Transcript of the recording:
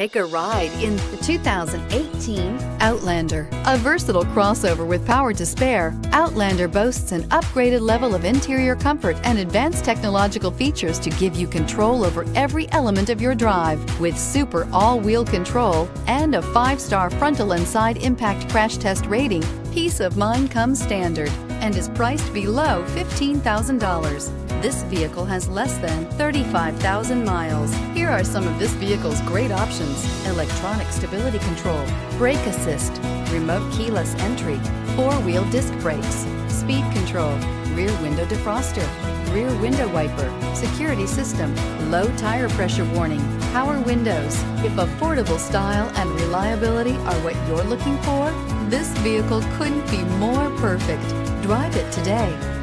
Take a ride in the 2018 Outlander. A versatile crossover with power to spare, Outlander boasts an upgraded level of interior comfort and advanced technological features to give you control over every element of your drive. With super all-wheel control and a 5-star frontal and side impact crash test rating, peace of mind comes standard and is priced below $15,000. This vehicle has less than 35,000 miles. Here are some of this vehicle's great options: electronic stability control, brake assist, remote keyless entry, four-wheel disc brakes, speed control, rear window defroster, rear window wiper, security system, low tire pressure warning, power windows. If affordable style and reliability are what you're looking for, this vehicle couldn't be more perfect. Drive it today.